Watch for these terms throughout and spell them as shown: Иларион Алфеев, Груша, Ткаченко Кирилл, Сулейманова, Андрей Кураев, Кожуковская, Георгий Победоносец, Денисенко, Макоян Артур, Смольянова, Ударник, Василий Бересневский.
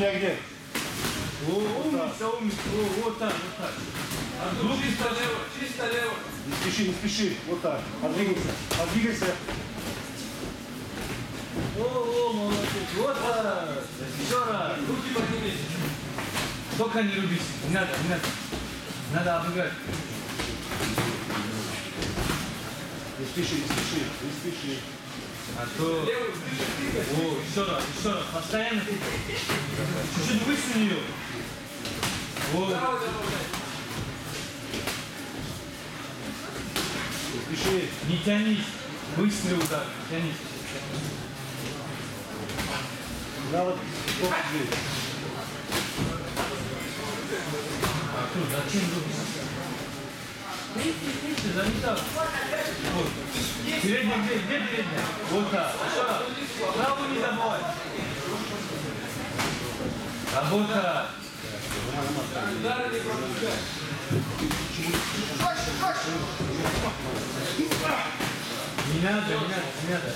меня где? Умница, умница. Вот так, вот так. Артур, чисто лево, чисто лево. Не спеши, не спеши. Вот так. Подвигайся, подвигайся. О, молодец. Вот так. Еще раз. Руки подними. Только не рубись. Не надо, не надо. Надо обыграть. Не спеши, не спеши, не спеши. А то... О, еще раз, постоянно. Чуть-чуть высуни ее. О. Не спеши. Не тянись. Быстрый удар, не тянись. Да, вот, вот здесь. Артур, зачем рубить? Третий, заметал. Вот. Передний, где передний? Вот так. Правую не забывай. Работа. Удары не пропускай. Не надо, не надо, не надо.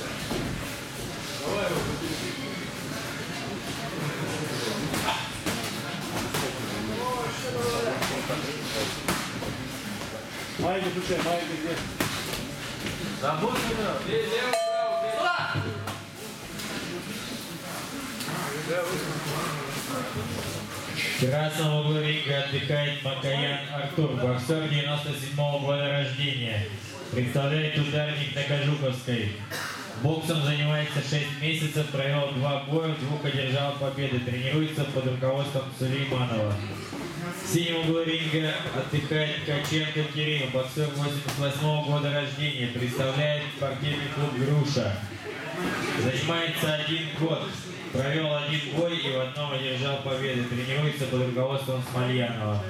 Давай его. Майки, слушай, майки где? Забудь меня! Лево, право, лево! В красном углу ринга отдыхает Макоян Артур, боксер 97-го года рождения. Представляет ударник на Кожуковской. Боксом занимается 6 месяцев, провел 2 боя, в 2 одержал победы. Тренируется под руководством Сулейманова. В синем углу ринга отдыхает Ткаченко Кирилл, боксер 88-го года рождения, представляет спортивный клуб «Груша». Занимается 1 год, провел 1 бой и в одном одержал победу. Тренируется под руководством Смольянова.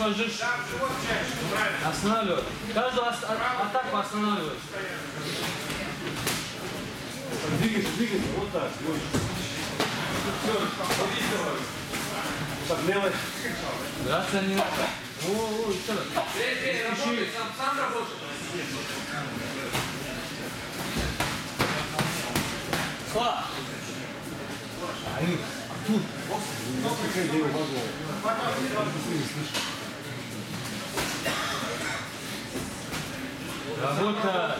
Ложишь, останавливай. Каждую атаку останавливай. Двигайся, двигайся. Вот так. Так, левой. Грация не надо. О, еще раз. Работай, сам работай. Слава. Тут. Работа.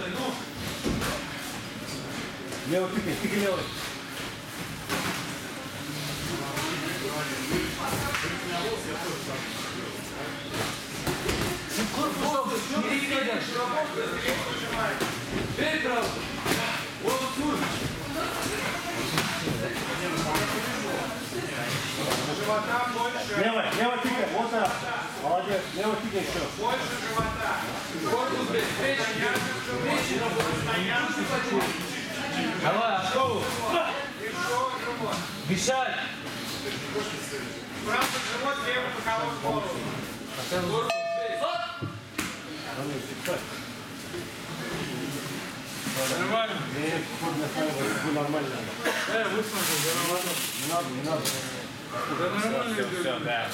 Левый, тыкай, тыкай левый. Левый, левый тыкай, вот так. Молодец, левый тыкай еще. Больше живота. Корпус без плечи. Давай, откову. Мешай. Правый живот, левый боковой в голову. Корпус без. Нормально? Нет, вы нормально. Не надо, не надо. Да нормально, все, да.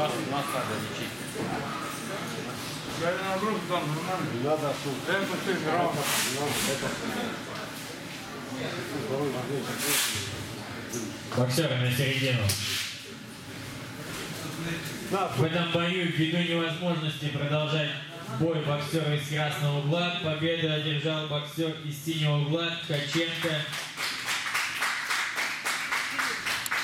Нас надо лечить. Я на группу там нормально. Не надо, Артур. Это все грамма. Боксер на середину. В этом бою ввиду невозможности продолжать бой боксера из красного угла победу одержал боксер из синего угла Ткаченко